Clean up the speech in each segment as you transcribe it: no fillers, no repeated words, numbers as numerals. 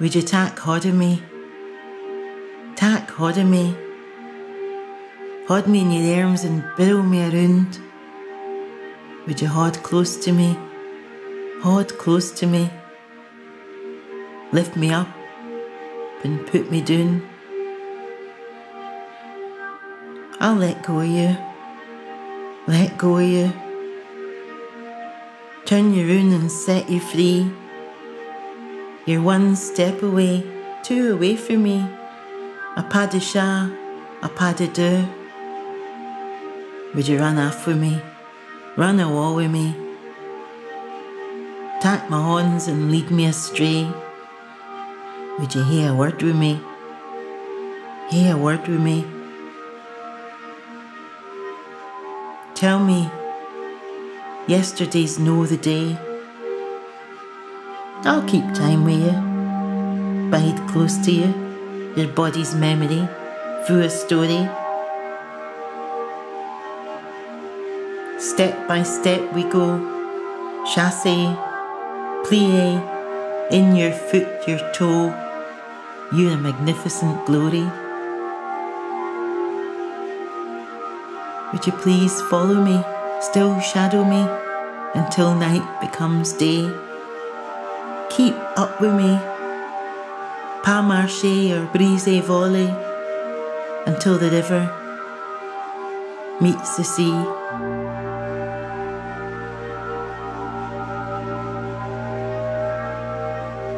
Would you tak hod of me? Tak hod of me. Hod me in your arms and billow me around. Would you hod close to me? Hod close to me. Lift me up and put me down. I'll let go of you. Let go of you. Turn you round and set you free. You're one step away, two away from me. A pas de chat, a pas de deux. Would you run off with me? Run awa with me. Tak my horns and lead me astray. Would you hear a word with me? Hear a word with me. Tell me, yesterday's no the day. I'll keep time with you, bide close to you, your body's memory, through a story. Step by step we go, chassez, plié, in your foot, your toe, you're a magnificent glory. Would you please follow me, still shadow me, until night becomes day? Keep up with me, pas marcher or brise volley, until the river meets the sea.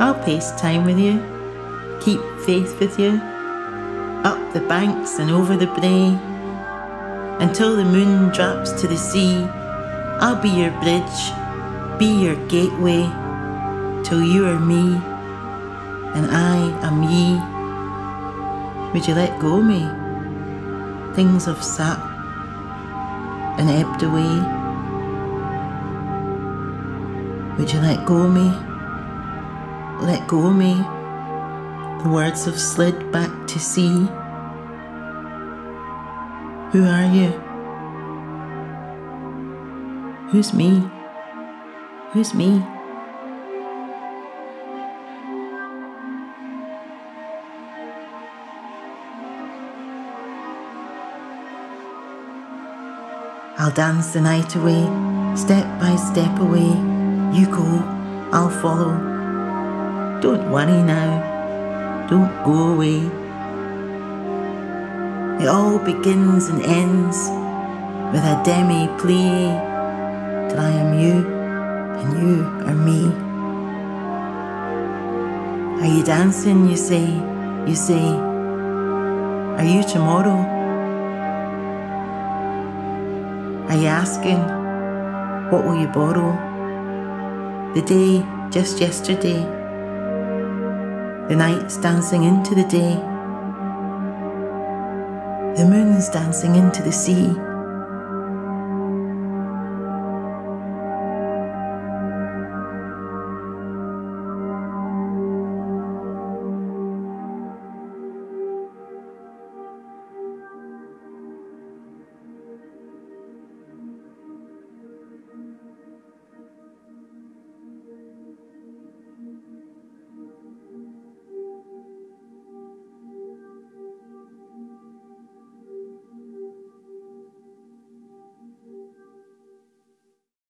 I'll pace time with you, keep faith with you, up the banks and over the brae. Until the moon drops to the sea, I'll be your bridge, be your gateway, till you are me, and I am ye. Would you let go of me? Things have sapped and ebbed away. Would you let go of me? Let go of me. The words have slid back to sea. Who are you? Who's me? Who's me? I'll dance the night away, step by step away. You go, I'll follow. Don't worry now, don't go away. It all begins and ends with a demi-plie, till I am you and you are me. Are you dancing, you say, you say? Are you tomorrow? Are you asking, what will you borrow? The day just yesterday, the night's dancing into the day. The moon's dancing into the sea.